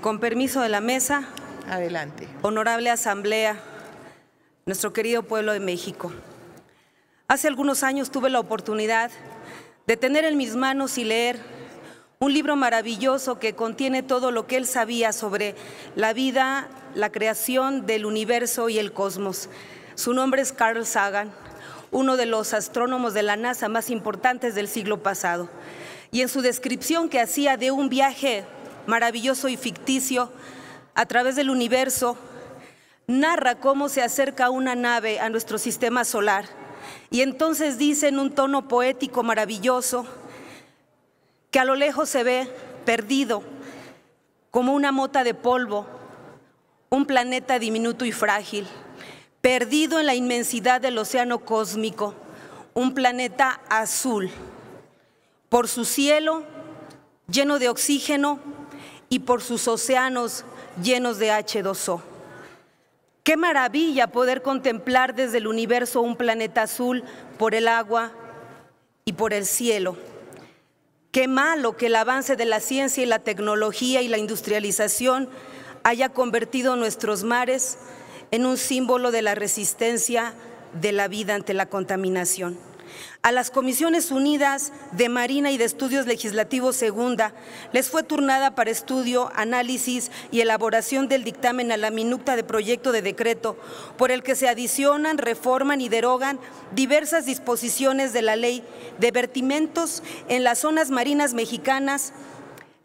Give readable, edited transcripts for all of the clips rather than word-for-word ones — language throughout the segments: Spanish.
Con permiso de la mesa. Adelante. Honorable Asamblea, nuestro querido pueblo de México. Hace algunos años tuve la oportunidad de tener en mis manos y leer un libro maravilloso que contiene todo lo que él sabía sobre la vida, la creación del universo y el cosmos. Su nombre es Carl Sagan, uno de los astrónomos de la NASA más importantes del siglo pasado. Y en su descripción que hacía de un viaje maravilloso y ficticio a través del universo, narra cómo se acerca una nave a nuestro sistema solar. Y entonces dice en un tono poético maravilloso que a lo lejos se ve perdido, como una mota de polvo, un planeta diminuto y frágil, perdido en la inmensidad del océano cósmico, un planeta azul, por su cielo lleno de oxígeno y por sus océanos llenos de H2O. Qué maravilla poder contemplar desde el universo un planeta azul por el agua y por el cielo. Qué malo que el avance de la ciencia y la tecnología y la industrialización haya convertido nuestros mares en un símbolo de la resistencia de la vida ante la contaminación. A las Comisiones Unidas de Marina y de Estudios Legislativos Segunda les fue turnada para estudio, análisis y elaboración del dictamen a la minuta de proyecto de decreto por el que se adicionan, reforman y derogan diversas disposiciones de la Ley de Vertimientos en las Zonas Marinas Mexicanas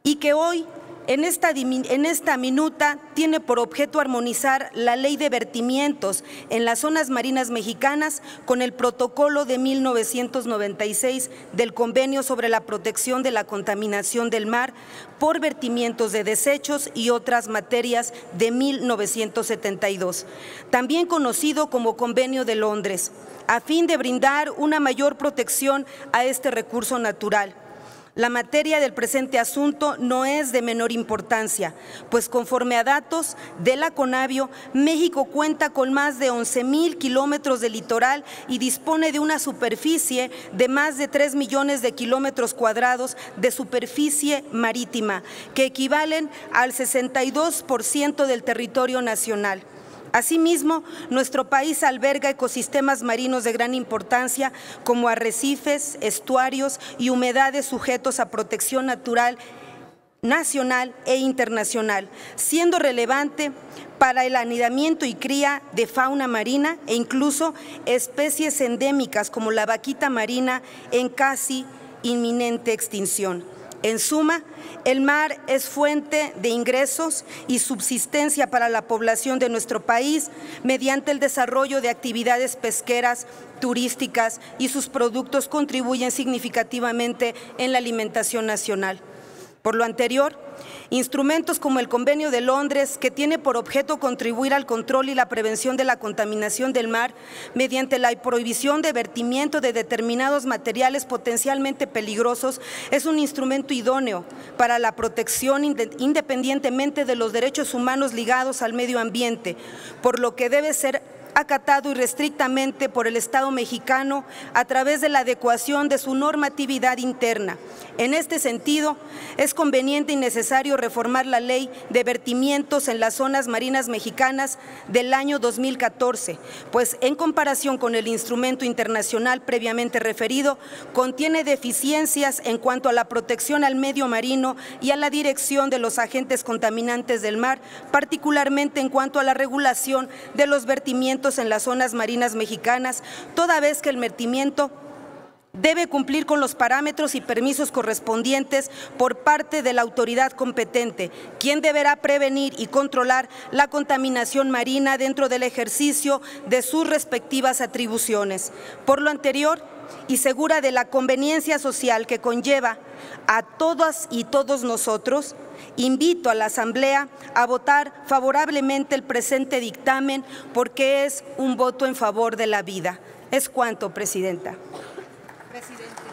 y que hoy en esta minuta tiene por objeto armonizar la Ley de Vertimientos en las Zonas Marinas Mexicanas con el protocolo de 1996 del Convenio sobre la Protección de la Contaminación del Mar por vertimientos de desechos y otras materias de 1972, también conocido como Convenio de Londres, a fin de brindar una mayor protección a este recurso natural. La materia del presente asunto no es de menor importancia, pues conforme a datos de la CONABIO, México cuenta con más de 11,000 kilómetros de litoral y dispone de una superficie de más de 3 millones de kilómetros cuadrados de superficie marítima, que equivalen al 62% del territorio nacional. Asimismo, nuestro país alberga ecosistemas marinos de gran importancia como arrecifes, estuarios y humedades sujetos a protección natural, nacional e internacional, siendo relevante para el anidamiento y cría de fauna marina e incluso especies endémicas como la vaquita marina en casi inminente extinción. En suma, el mar es fuente de ingresos y subsistencia para la población de nuestro país mediante el desarrollo de actividades pesqueras, turísticas y sus productos contribuyen significativamente en la alimentación nacional. Por lo anterior, instrumentos como el Convenio de Londres, que tiene por objeto contribuir al control y la prevención de la contaminación del mar mediante la prohibición de vertimiento de determinados materiales potencialmente peligrosos, es un instrumento idóneo para la protección independientemente de los derechos humanos ligados al medio ambiente, por lo que debe ser acatado irrestrictamente por el Estado mexicano a través de la adecuación de su normatividad interna. En este sentido, es conveniente y necesario reformar la Ley de Vertimientos en las Zonas Marinas Mexicanas del año 2014, pues en comparación con el instrumento internacional previamente referido, contiene deficiencias en cuanto a la protección al medio marino y a la dirección de los agentes contaminantes del mar, particularmente en cuanto a la regulación de los vertimientos en las zonas marinas mexicanas, toda vez que el vertimiento debe cumplir con los parámetros y permisos correspondientes por parte de la autoridad competente, quien deberá prevenir y controlar la contaminación marina dentro del ejercicio de sus respectivas atribuciones. Por lo anterior, y segura de la conveniencia social que conlleva a todas y todos nosotros, invito a la Asamblea a votar favorablemente el presente dictamen porque es un voto en favor de la vida. Es cuanto, Presidenta. Presidente.